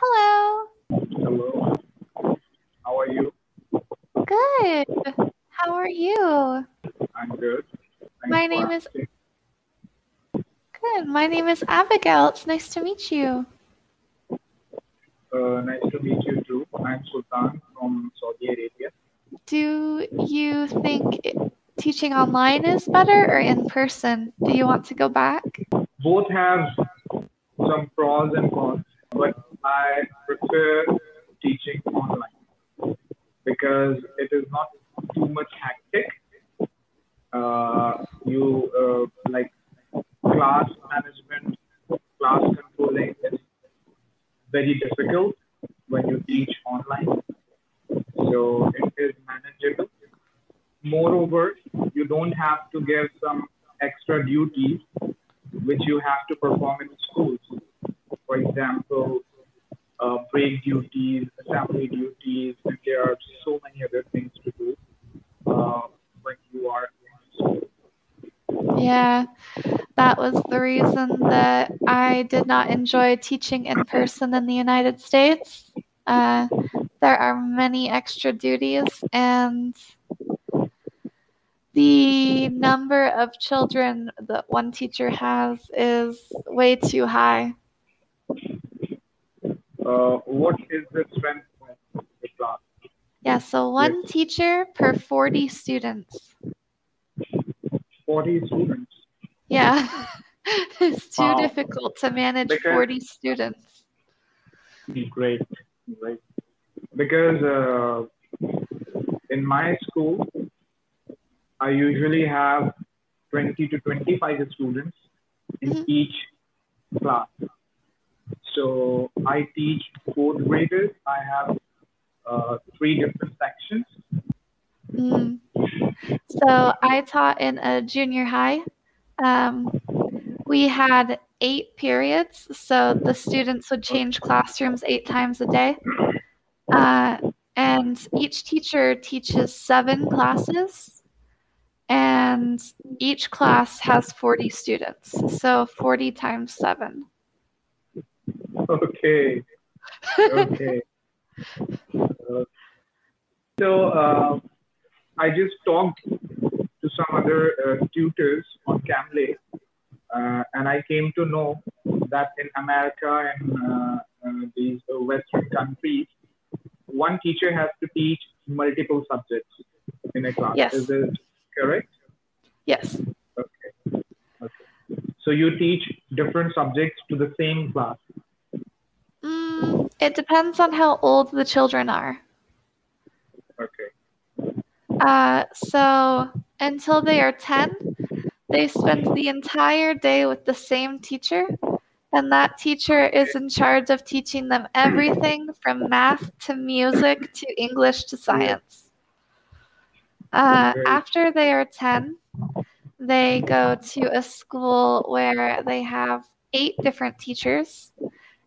Hello. Hello. How are you? Good. How are you? I'm good. My name is Abigail. It's nice to meet you. Nice to meet you too. I'm Sultan from Saudi Arabia. Do you think teaching online is better or in person? Do you want to go back? Both have some pros and cons, but I prefer teaching online because it is not too much hectic. Like class management, class controlling is very difficult when you teach online. So it is manageable. Moreover, you don't have to give some extra duties which you have to perform in schools. For example, break duties, assembly duties, and there are so many other things to do when you are in school. Yeah, that was the reason that I did not enjoy teaching in person in the United States. There are many extra duties, and the number of children that one teacher has is way too high. What is the strength of the class? Yeah, so one teacher per 40 students. 40 students? Yeah, it's too difficult to manage 40 students. Great, great. Because in my school, I usually have 20 to 25 students in each class. So I teach fourth graders. I have three different sections. So I taught in a junior high. We had 8 periods, so the students would change classrooms 8 times a day. And each teacher teaches 7 classes, and each class has 40 students, so 40 times 7. Okay. Okay. So I just talked to some other tutors on Cambly, and I came to know that in America and these Western countries, one teacher has to teach multiple subjects in a class. Yes. Is this correct? Yes. Okay. Okay. So you teach different subjects to the same class. It depends on how old the children are. Okay. So until they are 10, they spend the entire day with the same teacher, and that teacher is in charge of teaching them everything from math to music to English to science. After they are 10, they go to a school where they have 8 different teachers,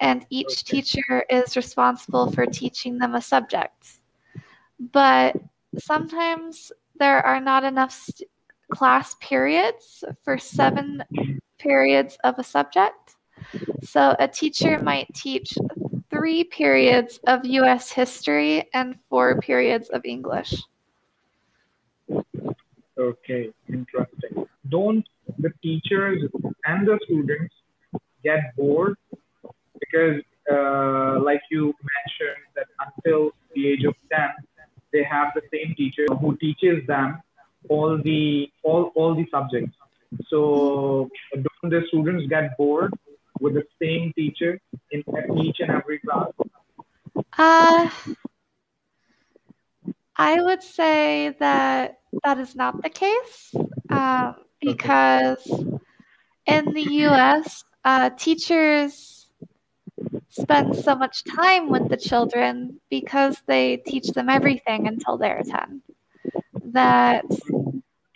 and each teacher is responsible for teaching them a subject. But sometimes there are not enough class periods for 7 periods of a subject. So a teacher might teach 3 periods of US history and 4 periods of English. Okay, interesting. Don't the teachers and the students get bored? Because like you mentioned that until the age of 10, they have the same teacher who teaches them all the subjects. So don't the students get bored with the same teacher in each and every class? I would say that that is not the case because in the U.S., teachers spend so much time with the children because they teach them everything until they're 10 that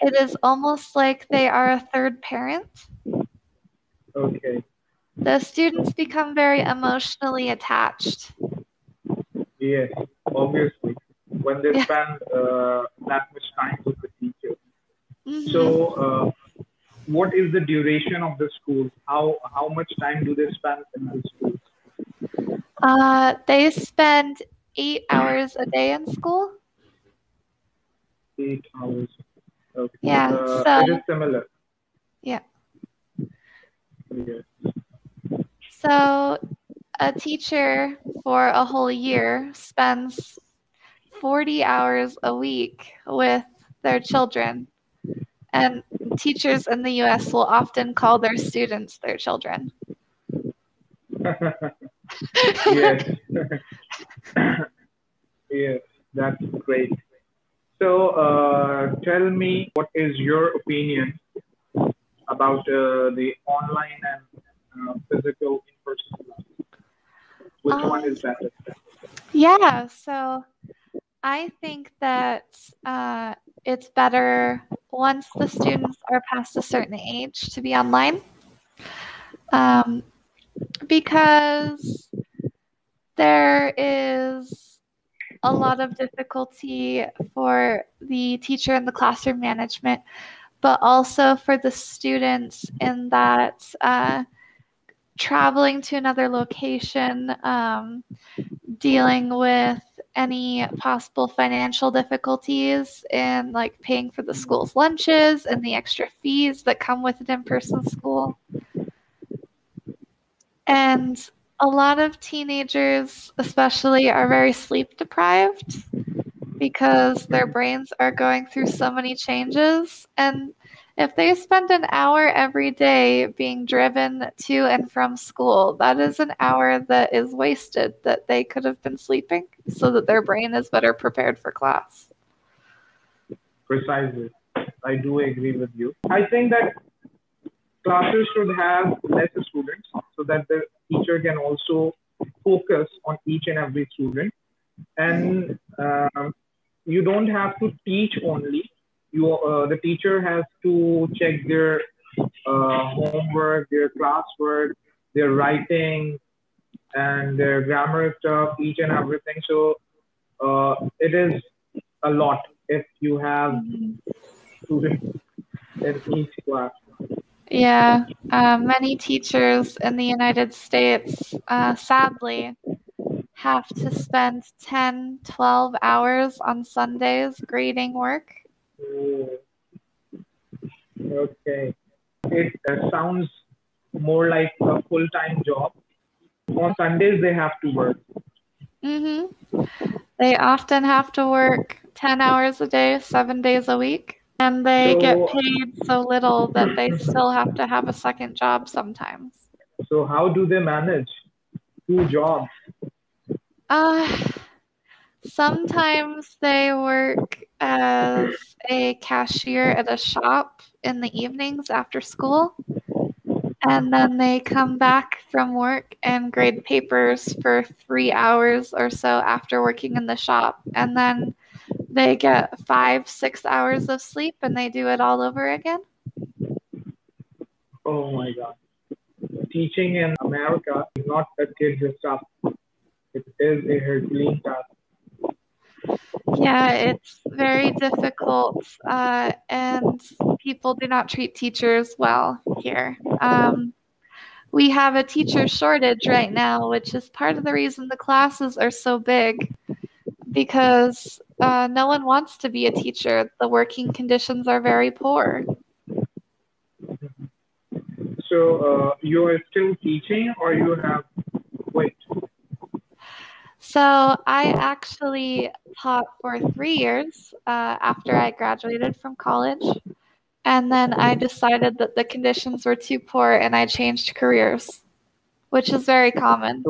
it is almost like they are a third parent. Okay. The students become very emotionally attached. Yes, obviously, when they spend that much time with the teacher. So what is the duration of the school? How much time do they spend in the school? They spend 8 hours a day in school. 8 hours. Okay. Yeah. So it is similar. Yeah. Yes. So a teacher for a whole year spends 40 hours a week with their children. And teachers in the U.S. will often call their students their children. Yes. Yes, that's great. So tell me, what is your opinion about the online and physical in-person class? Which one is better? Yeah, so I think that it's better once the students are past a certain age to be online, because there is a lot of difficulty for the teacher in the classroom management, but also for the students in that traveling to another location, dealing with any possible financial difficulties in like paying for the school's lunches and the extra fees that come with an in-person school. And a lot of teenagers especially are very sleep deprived because their brains are going through so many changes. And if they spend an hour every day being driven to and from school, that is an hour that is wasted that they could have been sleeping so that their brain is better prepared for class. Precisely. I do agree with you. I think that classes should have less students so that the teacher can also focus on each and every student. And you don't have to teach only. The teacher has to check their homework, their classwork, their writing, and their grammar stuff, each and everything. So it is a lot if you have students in each class. Yeah, many teachers in the United States, sadly, have to spend 10, 12 hours on Sundays grading work. Okay. It sounds more like a full-time job. On Sundays, they have to work. They often have to work 10 hours a day, 7 days a week. And they get paid so little that they still have to have a second job sometimes. So how do they manage two jobs? Sometimes they work as a cashier at a shop in the evenings after school, and then they come back from work and grade papers for 3 hours or so after working in the shop, and then they get 5-6 hours of sleep and they do it all over again. Oh my God. Teaching in America is not a tedious task. It is a Herculean task. Yeah, it's very difficult, and people do not treat teachers well here. We have a teacher shortage right now, which is part of the reason the classes are so big, because no one wants to be a teacher. The working conditions are very poor. So you are still teaching, or you have quit? So I actually taught for 3 years after I graduated from college, and then I decided that the conditions were too poor and I changed careers, which is very common.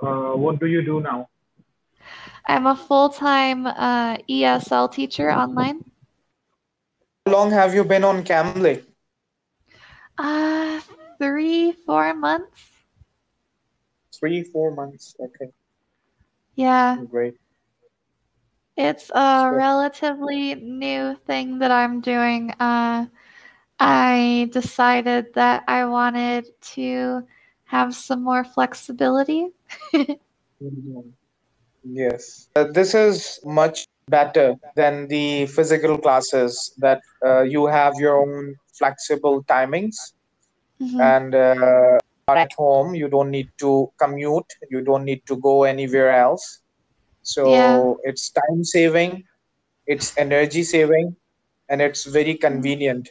What do you do now? I'm a full-time ESL teacher online. How long have you been on Cambly? 3-4 months. 3-4 months, okay. Yeah. Great. It's a relatively new thing that I'm doing. I decided that I wanted to have some more flexibility. Yes. This is much better than the physical classes, that you have your own flexible timings and are at home. You don't need to commute. You don't need to go anywhere else. So it's time saving, it's energy saving, and it's very convenient.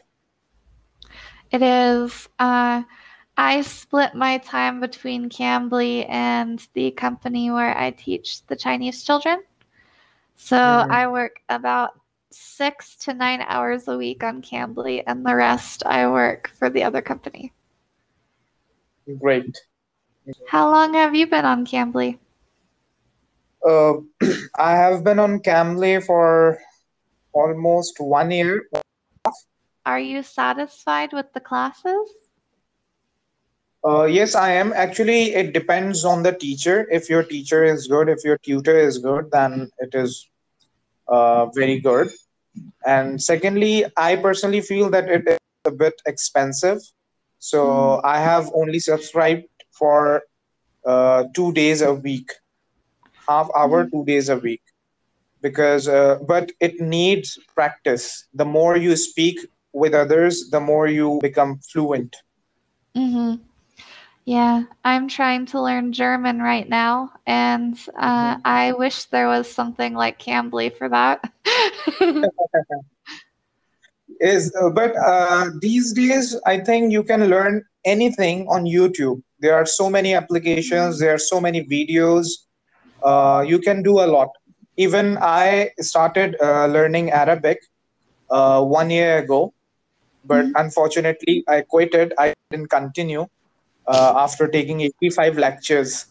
It is. I split my time between Cambly and the company where I teach the Chinese children. So I work about 6 to 9 hours a week on Cambly, and the rest I work for the other company. Great. How long have you been on Cambly? I have been on Cambly for almost 1 year. Are you satisfied with the classes? Yes, I am. Actually, it depends on the teacher. If your teacher is good, if your tutor is good, then it is very good. And secondly, I personally feel that it is a bit expensive. So I have only subscribed for 2 days a week, half hour, 2 days a week. Because, but it needs practice. The more you speak with others, the more you become fluent. Mm-hmm. Yeah, I'm trying to learn German right now, and I wish there was something like Cambly for that. But these days, I think you can learn anything on YouTube. There are so many applications. There are so many videos. You can do a lot. Even I started learning Arabic 1 year ago, but unfortunately, I quit. I didn't continue. After taking 85 lectures.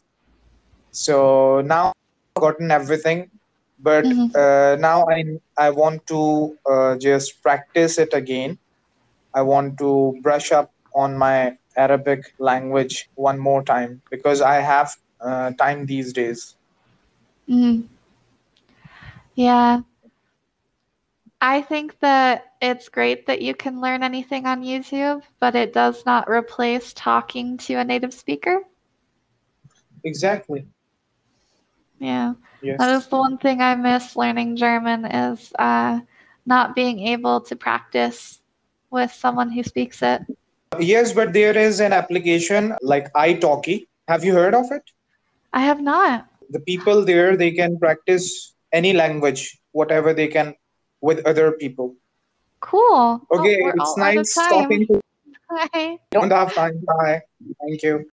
So now I've gotten everything, but now I want to just practice it again. I want to brush up on my Arabic language one more time because I have time these days. Yeah. I think that it's great that you can learn anything on YouTube, but it does not replace talking to a native speaker. Exactly. Yeah. Yes. That is the one thing I miss learning German is not being able to practice with someone who speaks it. Yes, but there is an application like iTalki. Have you heard of it? I have not. The people there, they can practice any language, whatever they can with other people. Cool. Okay, it's nice talking to you. Bye. Don't have time. Bye. Thank you.